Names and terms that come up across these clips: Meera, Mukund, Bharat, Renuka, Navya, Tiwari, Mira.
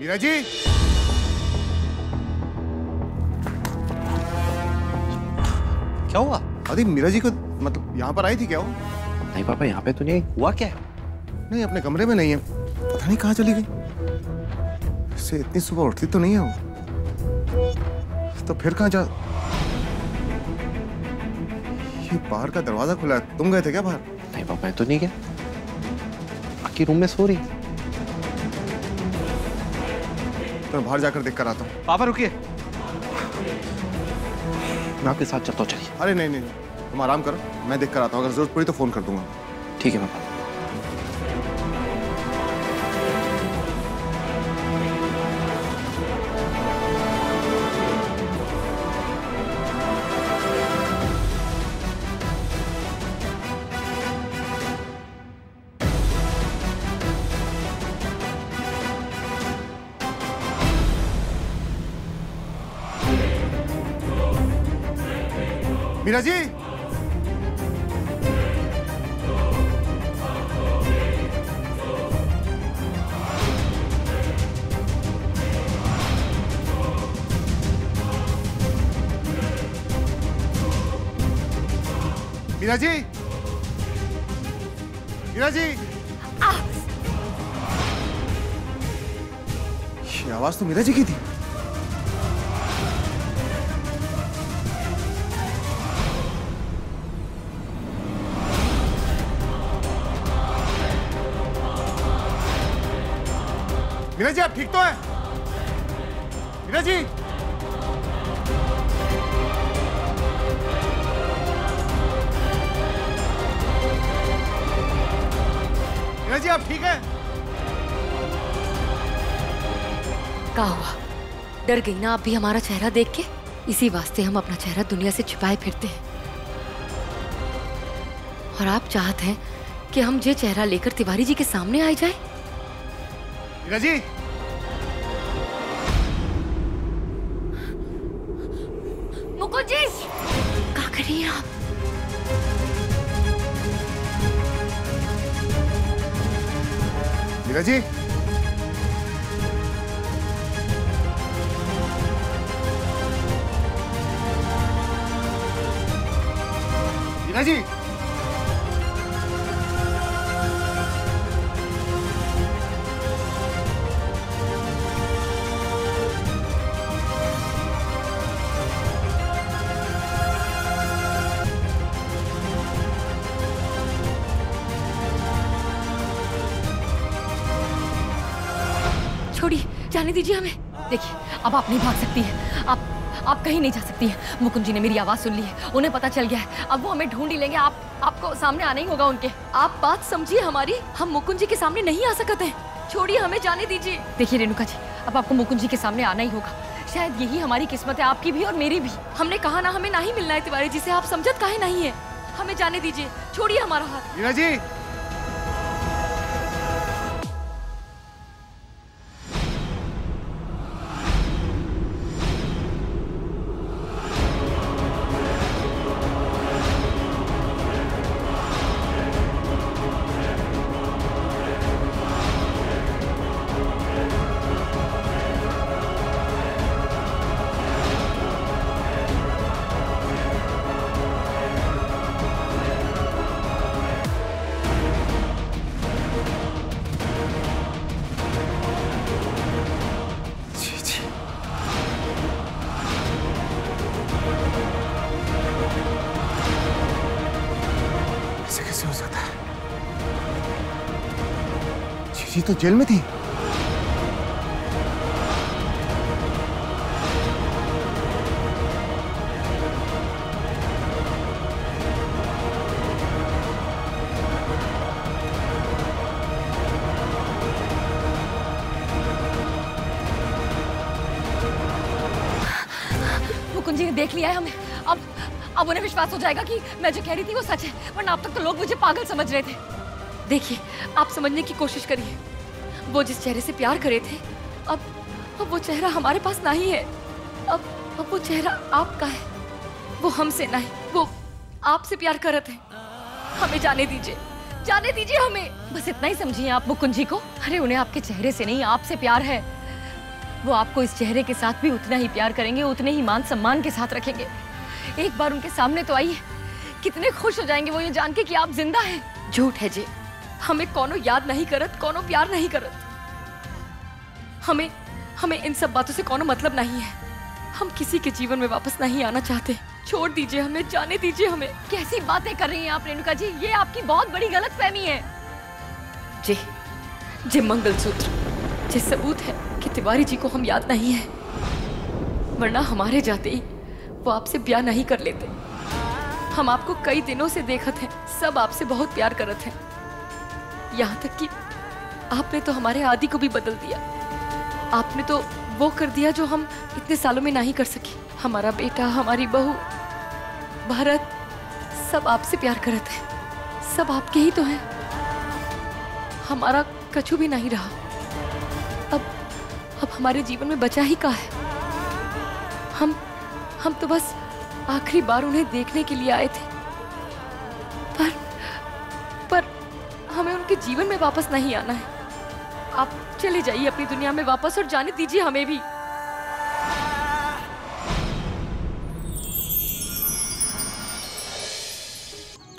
मीरा जी, क्या हुआ? अरे मीरा जी को मतलब यहाँ पर आई थी क्या वो? नहीं पापा, यहाँ पे तो नहीं। हुआ क्या? नहीं, अपने कमरे में नहीं है, पता नहीं कहाँ चली गई। इससे इतनी सुबह उठती तो नहीं है वो, तो फिर कहाँ जा? ये बाहर का दरवाजा खुला है, तुम गए थे क्या बाहर? नहीं पापा, तो नहीं गया, आके रूम में सो रही है। तो बाहर जाकर देख कर आता हूँ। पापा रुकिए, मैं आपके साथ चलता हूँ। चलिए। अरे नहीं नहीं नहीं, तुम आराम करो, मैं देख कर आता हूँ, अगर जरूरत पड़ी तो फोन कर दूंगा। ठीक है पापा। मीरा जी, मीरा जी, मीरा जी, ये आवाज तो मीरा जी की थी। मीरा जी, आप ठीक तो हैं? मीरा जी, मीरा जी, आप ठीक हैं? क्या हुआ? डर गई ना आप भी हमारा चेहरा देख के? इसी वास्ते हम अपना चेहरा दुनिया से छिपाए फिरते हैं। और आप चाहते हैं कि हम ये चेहरा लेकर तिवारी जी के सामने आ जाए? मीरा जी, मुकुंद जी, क्या कर रही हैं आप? मीरा जी, मीरा जी, जाने दीजिए हमें। देखिए, अब आप नहीं भाग सकती हैं, आप कहीं नहीं जा सकती हैं। मुकुंद जी ने मेरी आवाज़ सुन ली है, उन्हें पता चल गया है, अब वो हमें ढूंढ ही लेंगे। आपको सामने आना ही होगा उनके। आप बात समझिए हमारी, हम मुकुंद जी के सामने नहीं आ सकते हैं। छोड़िए, हमें जाने दीजिए। देखिए रेणुका जी, अब आपको मुकुंद जी के सामने आना ही होगा। शायद यही हमारी किस्मत है, आपकी भी और मेरी भी। हमने कहा ना हमें नहीं मिलना है तिवारी जी से, आप समझत काहे नहीं है। हमें जाने दीजिए, छोड़िए हमारा हाथ। मीरा जी, जी तो जेल में थी। मुकुंद जी ने देख लिया है हमें। अब उन्हें विश्वास हो जाएगा कि मैं जो कह रही थी वो सच है, वरना अब तक तो लोग मुझे पागल समझ रहे थे। देखिए, आप समझने की कोशिश करिए, वो जिस चेहरे से प्यार करे थे, अब वो चेहरा हमारे पास नहीं है। अब वो चेहरा आपका है, वो हमसे नहीं, वो आपसे प्यार कर रहे थे। हमें जाने दीजिए, जाने दीजिए हमें। बस इतना ही समझिए आप मुकुंद जी को। अरे उन्हें आपके चेहरे से नहीं, आपसे प्यार है। वो आपको इस चेहरे के साथ भी उतना ही प्यार करेंगे, उतने ही मान सम्मान के साथ रखेंगे। एक बार उनके सामने तो आइए, कितने खुश हो जाएंगे वो ये जान के कि आप जिंदा हैं। झूठ है जी, हमें कौनो याद नहीं करत, कौनो प्यार नहीं करत। हमें हमें इन सब बातों से कौनो मतलब नहीं है। हम किसी के जीवन में वापस नहीं आना चाहते। छोड़ दीजिए हमें, जाने दीजिए हमें। कैसी बातें कर रही हैं आप रेणुका जी, ये आपकी बहुत बड़ी गलतफहमी है। जी जी, मंगलसूत्र जी सबूत है कि तिवारी जी को हम याद नहीं है, वरना हमारे जाते ही वो आपसे ब्याह नहीं कर लेते। हम आपको कई दिनों से देखत हैं, सब आपसे बहुत प्यार करत हैं, यहाँ तक कि आपने तो हमारे आदि को भी बदल दिया। आपने तो वो कर दिया जो हम इतने सालों में नहीं कर सके। हमारा बेटा, हमारी बहू, भारत, सब आपसे प्यार करते हैं, सब आपके ही तो हैं। हमारा कछु भी नहीं रहा। अब हमारे जीवन में बचा ही का है। हम तो बस आखिरी बार उन्हें देखने के लिए आए थे, पर हमें उनके जीवन में वापस नहीं आना है। आप चले जाइए अपनी दुनिया में वापस और जाने दीजिए हमें भी।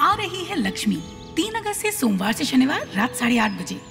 आ रही है लक्ष्मी, 3 अगस्त से सोमवार से शनिवार रात 8:30 बजे।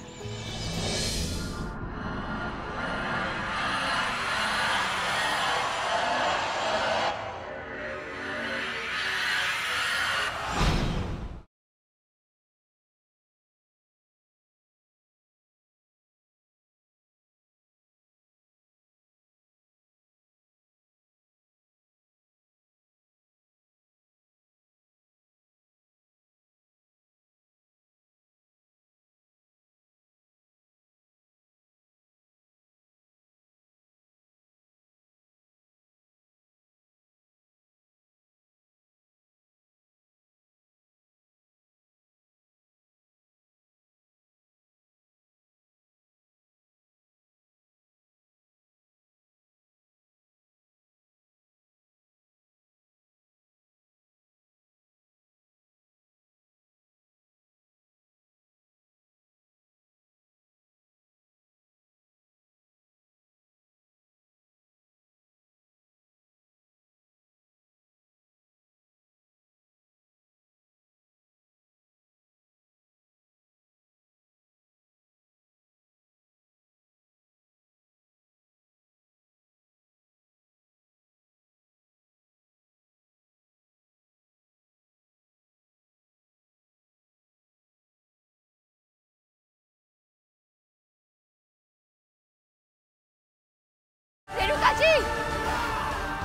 रेणुका जी,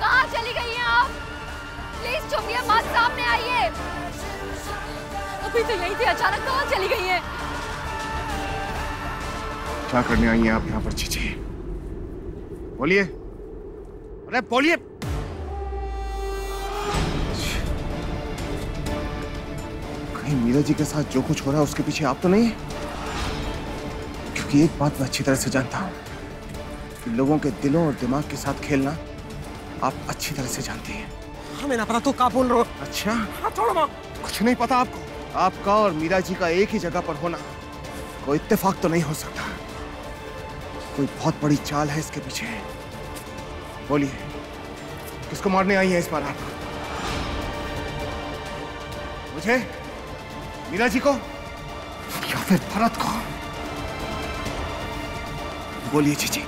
कहाँ चली गई हैं आप? प्लीज चुपिए मत, सामने आइए। अभी तो यहीं थी, अचानक कहाँ चली गई हैं? क्या करने आई हैं आप यहाँ पर चीचे? बोलिए, अरे बोलिए। कहीं मीरा जी के साथ जो कुछ हो रहा है उसके पीछे आप तो नहीं हैं? क्योंकि एक बात मैं अच्छी तरह से जानता हूँ, लोगों के दिलों और दिमाग के साथ खेलना आप अच्छी तरह से जानती हैं। हाँ, मैं ना पता तो क्या बोल रहा हूँ। अच्छा हाँ, छोड़ो माँ, कुछ नहीं पता आपको। आपका और मीरा जी का एक ही जगह पर होना कोई इत्तेफाक तो नहीं हो सकता। कोई बहुत बड़ी चाल है इसके पीछे। बोलिए, किसको मारने आई है इस बार आप? मुझे, मीरा जी को, या फिर भरत को? बोलिए चीची।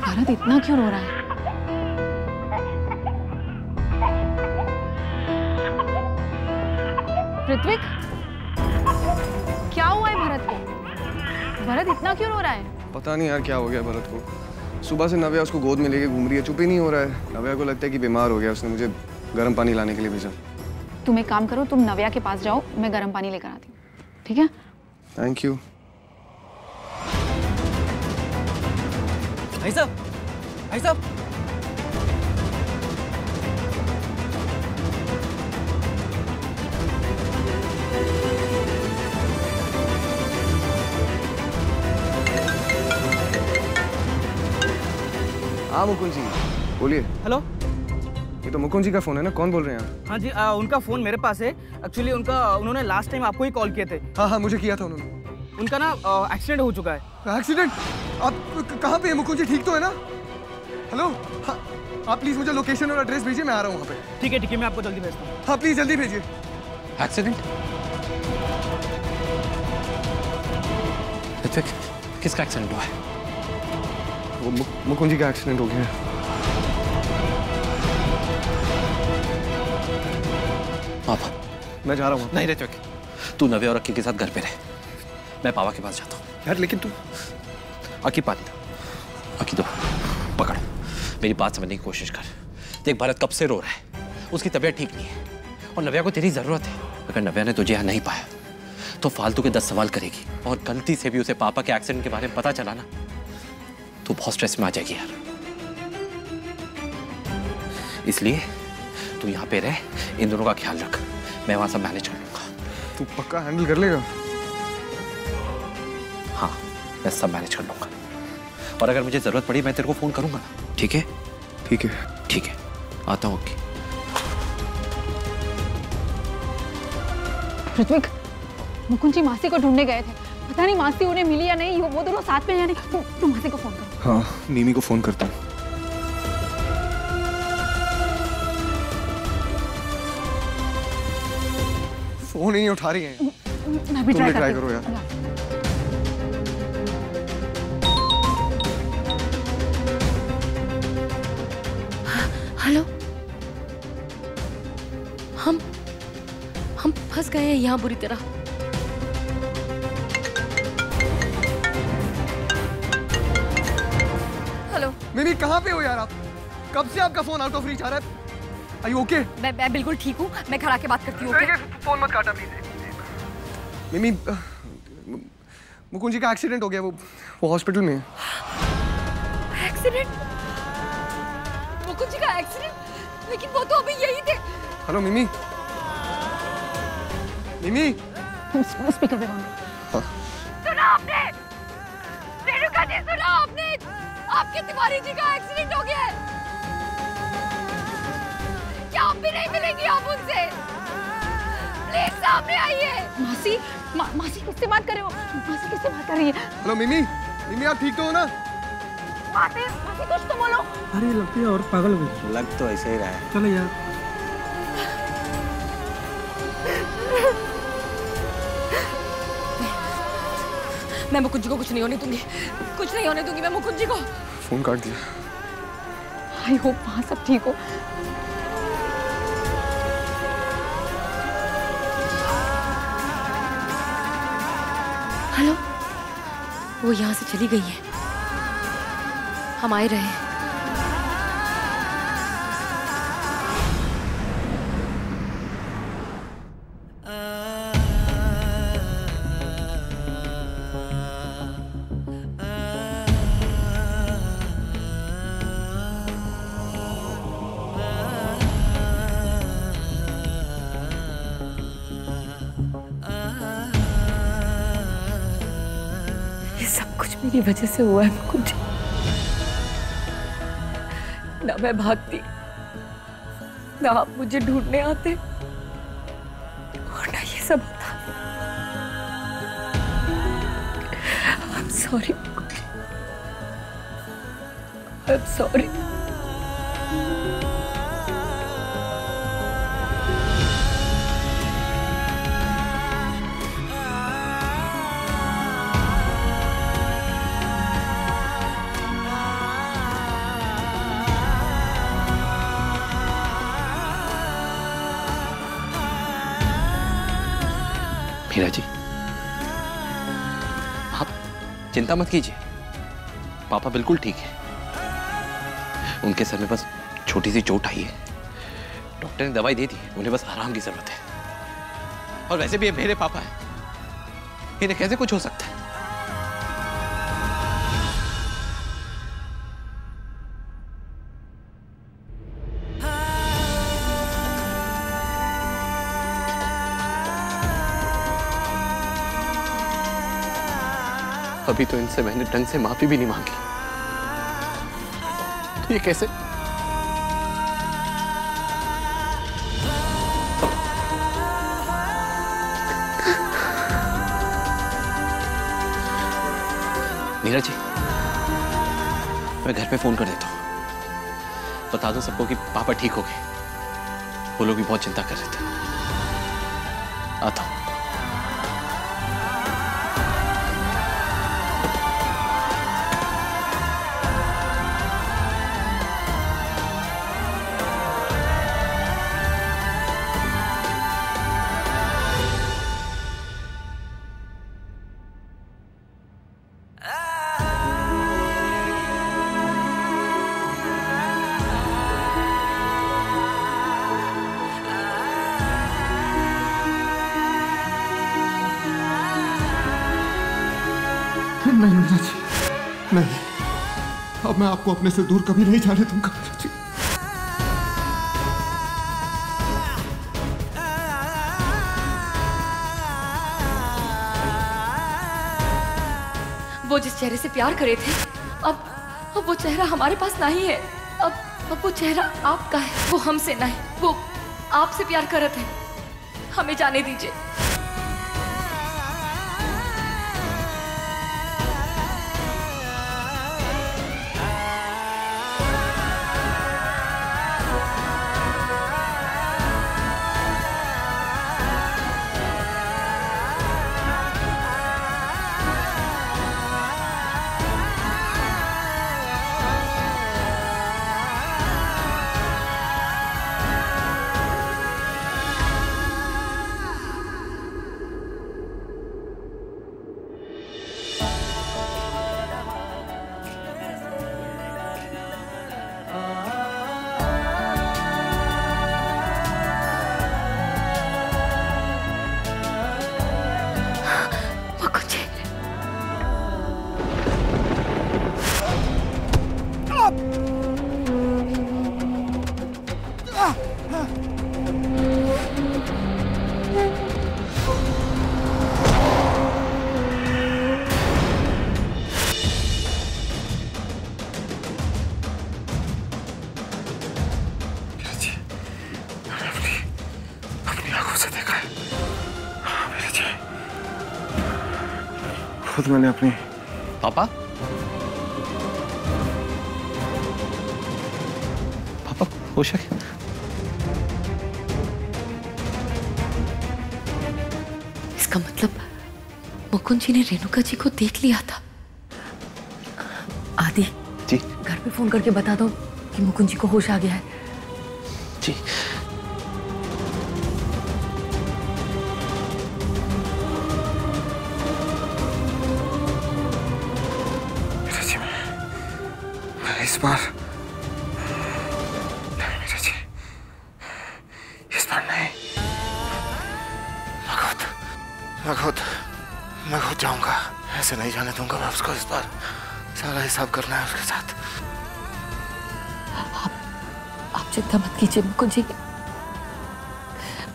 भारत इतना क्यों रो रहा है? पृथ्वी, क्या हुआ है भारत को? भारत इतना क्यों रो रहा है? पता नहीं यार क्या हो गया भारत को। सुबह से नव्या उसको गोद में लेके घूम रही है, चुप ही नहीं हो रहा है। नव्या को लगता है कि बीमार हो गया, उसने मुझे गर्म पानी लाने के लिए भेजा। तुम एक काम करो, तुम नव्या के पास जाओ, मैं गर्म पानी लेकर आती हूँ, ठीक है? Thank you. भाई साहब, हाँ मुकुंद जी बोलिए। हेलो, ये तो मुकुंद जी का फोन है ना? कौन बोल रहे हैं आप? हाँ जी, उनका फोन मेरे पास है। एक्चुअली उन्होंने लास्ट टाइम आपको ही कॉल किए थे। हाँ हाँ, मुझे किया था उन्होंने। उनका ना एक्सीडेंट हो चुका है। एक्सीडेंट? आप कहाँ पे हैं मुकुंद जी? ठीक तो है ना? हेलो, हाँ आप प्लीज मुझे लोकेशन और एड्रेस भेजिए, मैं आ रहा हूँ वहाँ पे। ठीक है, मैं आपको जल्दी भेजता हूँ। हाँ प्लीज जल्दी भेजिए। एक्सीडेंट? किसका एक्सीडेंट हुआ है? वो मुकुंद जी का एक्सीडेंट हो गया है। मैं जा रहा हूँ। नहीं रहते, तू नव्या और अक्की के साथ घर पे रहे, मैं पावा के पास जाता हूँ। यार लेकिन तू अक्की पानी दो, अक्की दो, पकड़। मेरी बात समझने की कोशिश कर। देख भारत कब से रो रहा है, उसकी तबीयत ठीक नहीं है और नव्या को तेरी ज़रूरत है। अगर नव्या ने तुझे यहाँ नहीं पाया तो फालतू के 10 सवाल करेगी, और गलती से भी उसे पापा के एक्सीडेंट के बारे में पता चला ना तो बहुत स्ट्रेस में आ जाएगी यार। इसलिए तू यहाँ पे रह, इन दोनों का ख्याल रख, मैं वहां सब मैनेज कर लूंगा। तू पक्का हैंडल कर लेगा? हाँ मैं सब मैनेज कर लूंगा, और अगर मुझे जरूरत पड़ी मैं तेरे को फोन करूंगा, ठीक है? ठीक है, ठीक है, आता हूँ। ओके ऋत्विक, मुकुंद जी मासी को ढूंढने गए थे, पता नहीं मासी उन्हें मिली या नहीं। वो दोनों साथ में या नहीं? तू मासी को फोन कर। हाँ नीमी को फोन करता हूँ। वो नहीं उठा रही है। मैं भी ट्राई करो यार। हेलो, हम फंस गए हैं यहाँ बुरी तरह। हेलो मिमी, कहाँ पे हो यार आप? कब से आपका फोन आउट ऑफ रीच आ रहा है? Are you okay? मैं बिल्कुल ठीक हूँ, मैं खड़ा के बात करती हूँ। फोन मत काटा प्लीज। मिमी, मुकुंद जी का एक्सीडेंट हो गया, वो हॉस्पिटल में है। एक्सीडेंट? मुकुंद जी का एक्सीडेंट? लेकिन वो तो अभी यही थे। हेलो मिमी, मिमी तुम स्पीकर पे हो। सुना आपने? रेणुका जी सुना आपने? आपके तिवारी जी का एक्सीडेंट हो गया है। आप भी नहीं मिलेंगी आप उनसे, प्लीज सामने आइए। मासी, मासी किससे बात कर रहे हो? मासी किससे बात कर रही है? हेलो मिमी, मिमी आप ठीक तो हो ना? मासी, मासी कुछ तो बोलो। अरे लगती है और पागल हो गई। लग तो ऐसे ही रहा है। चलो यार। मैं मुकुंद जी को कुछ नहीं होने दूंगी, कुछ नहीं होने दूंगी मैं मुकुंद जी को। फोन काट दिया। आई होप वहाँ सब ठीक हो। हेलो, वो यहाँ से चली गई है, हम आए रहे। मेरी वजह से हुआ है मुकुंद जी। ना मैं भागती, ना आप मुझे ढूंढने आते, और ना ये सब होता। I'm sorry, I'm sorry। Meera ji, आप चिंता मत कीजिए, पापा बिल्कुल ठीक है। उनके सर में बस छोटी सी चोट आई है, डॉक्टर ने दवाई दे दी, उन्हें बस आराम की जरूरत है। और वैसे भी ये मेरे पापा हैं, इन्हें कैसे कुछ हो सकता है। अभी तो इनसे मैंने ढंग से माफी भी नहीं मांगी, तो ये कैसे? मीरा जी, मैं घर पे फोन कर देता हूँ, बता दो सबको कि पापा ठीक हो गए। वो लोग भी बहुत चिंता कर रहे थे। आता हूँ। नहीं मीरा जी, नहीं, अब मैं आपको अपने से दूर कभी नहीं जाने दूंगा मीरा जी। वो जिस चेहरे से प्यार करे थे, अब वो चेहरा हमारे पास नहीं है। अब वो चेहरा आपका है, वो हमसे नहीं, वो आपसे प्यार करते हैं। हमें जाने दीजिए। खुद मैंने अपने पापा होश है? इसका मतलब मुकुंद जी ने रेणुका जी को देख लिया था। आदि जी, घर पे फोन करके बता दो कि मुकुंद जी को होश आ गया है। जी लगोत जाऊंगा, ऐसे नहीं जाने दूंगा मैं उसको। इस बार सारा हिसाब करना है उसके साथ। आप चिंता मत कीजिए मुकुंद जी,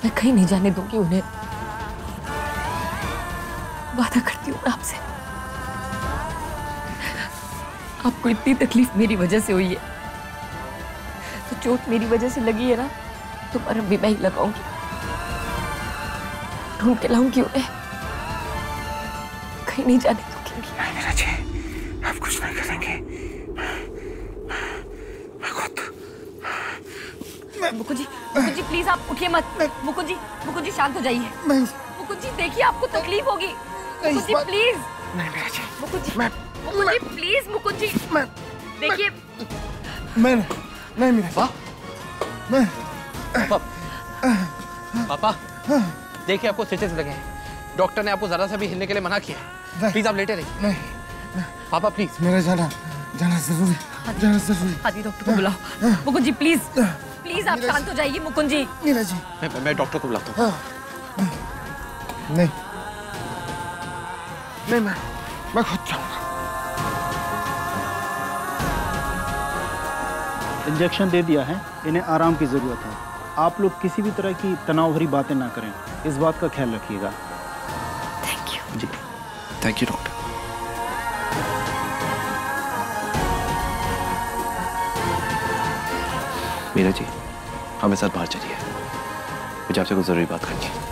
मैं कहीं नहीं जाने दूंगी उन्हें। वादा करती हूँ आपसे। आपको इतनी तकलीफ मेरी वजह से हुई है, तो चोट मेरी वजह से लगी है ना, तो मरहम भी मैं ही लगाऊंगी। ढूंढ के लाऊंगी उन्हें, कहीं नहीं जाने दूंगी। नहीं मीरा जी, आप कुछ नहीं करेंगे। मुकुंद जी, मुकुंद जी प्लीज आप उठिए मत। मुकुंद जी शांत हो जाइए। मुकुंद जी देखिए, आपको तकलीफ होगी। मुकुंद जी प्लीज। नहीं मीरा जी, मुकुंद जी प्लीज। मुकुंद जी देखिए, मैं नहीं। मीरा पापा, देखिए आपको स्टिचेस लगे हैं, डॉक्टर ने आपको ज़्यादा से भी हिलने के लिए मना किया है। प्लीज़ आप लेटे रहिए। नहीं पापा प्लीज़, मेरा जाना जाना जरूरी आदि। डॉक्टर को बुलाओ। मुकुंद जी प्लीज़ प्लीज़ आप शांत हो जाइए। मुकुंद जी मीरा जी मैं डॉक्टर को बुलाता हूँ। नहीं नहीं मैं खुद जाऊँगा। इंजेक्शन दे दिया है, इन्हें आराम की ज़रूरत है। आप लोग किसी भी तरह की तनाव भरी बातें ना करें, इस बात का ख्याल रखिएगा। Thank you ji. Thank you doctor. Meera ji हमें साथ बाहर चलिए, मुझे आपसे कुछ ज़रूरी बात करनी है।